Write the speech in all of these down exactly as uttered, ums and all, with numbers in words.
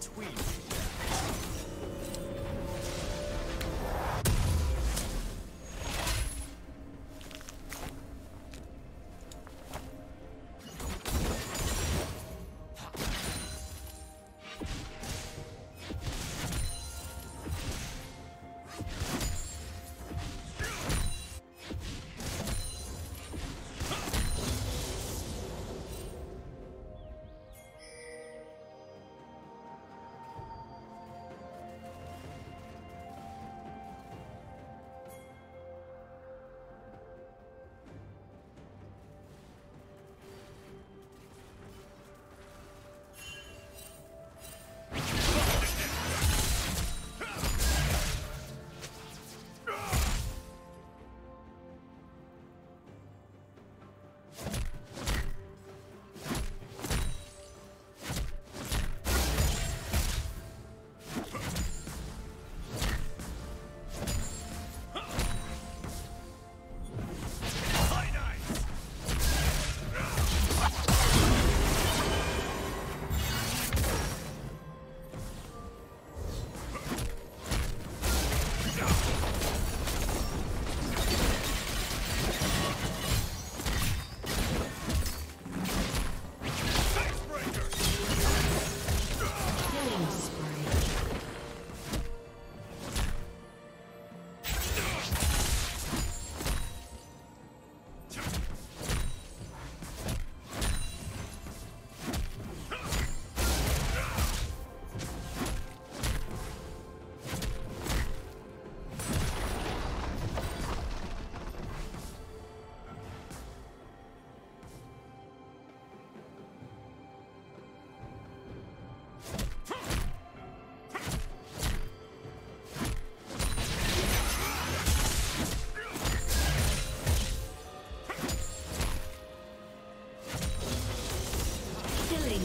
between.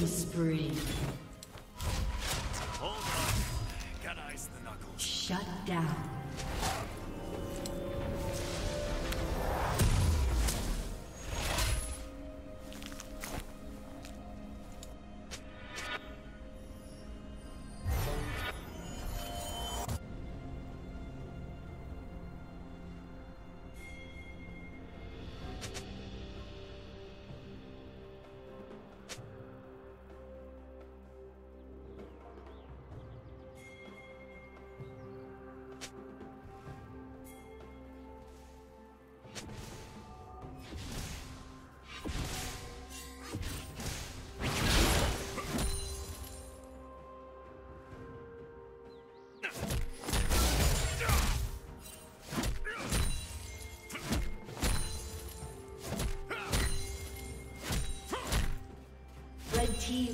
Spree. Hold on. Gotta ice the knuckles. Shut down. The team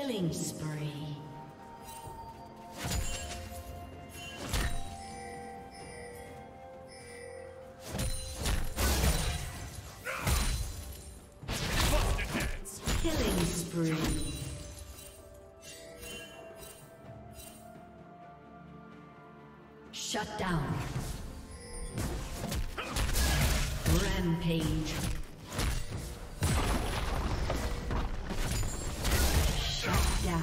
Killing spree. Shut down. Rampage. Shut down.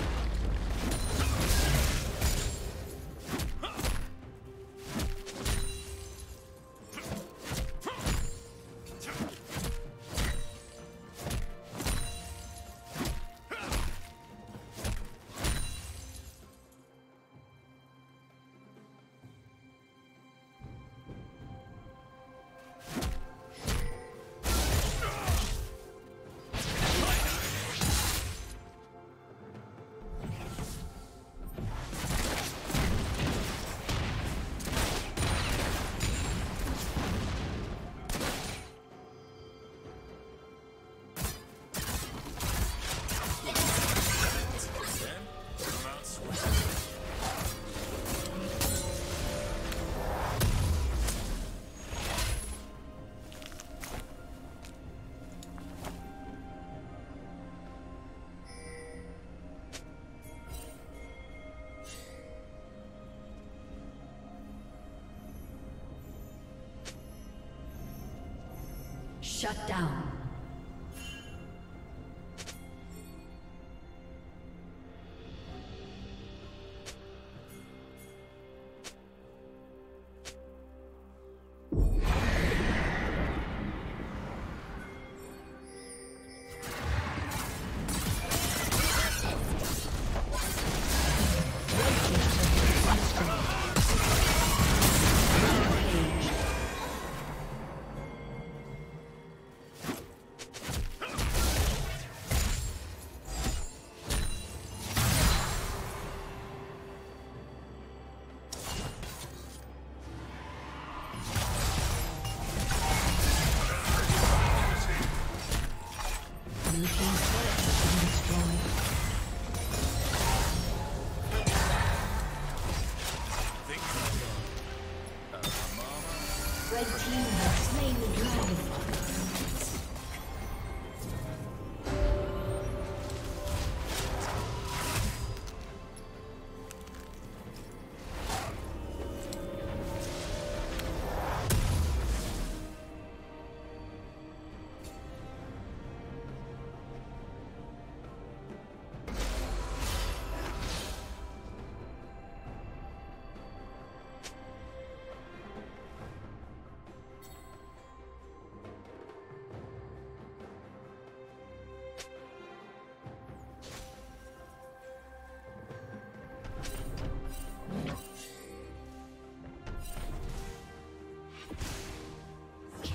Shut down.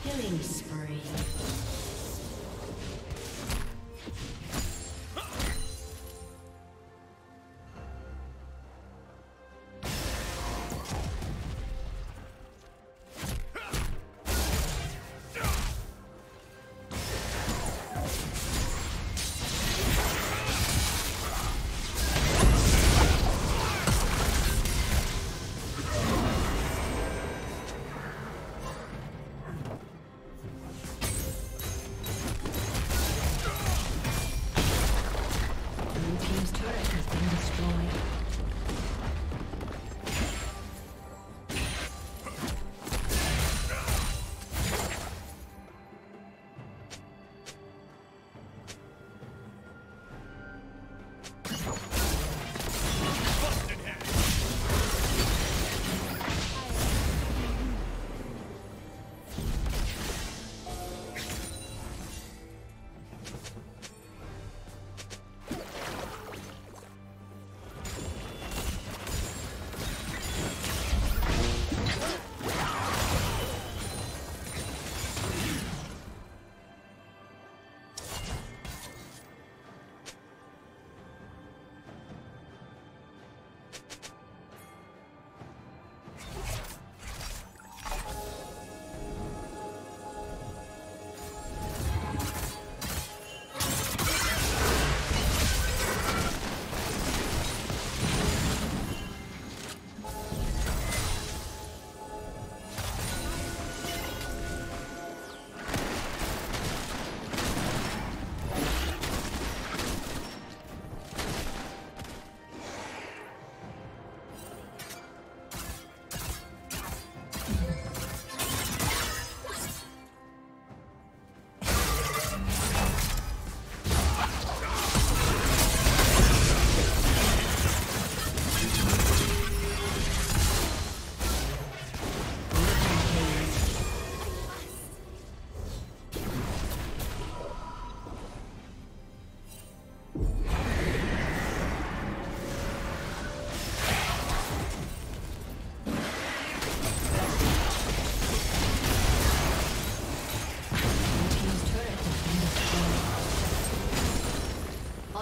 Killing spree.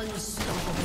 Unstoppable.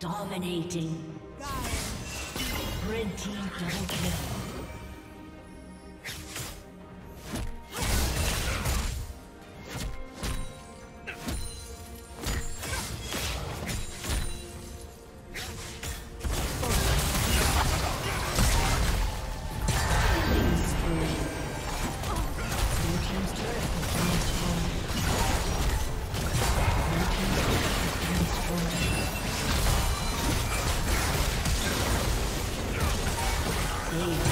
Dominating. Red team double kill. Amen.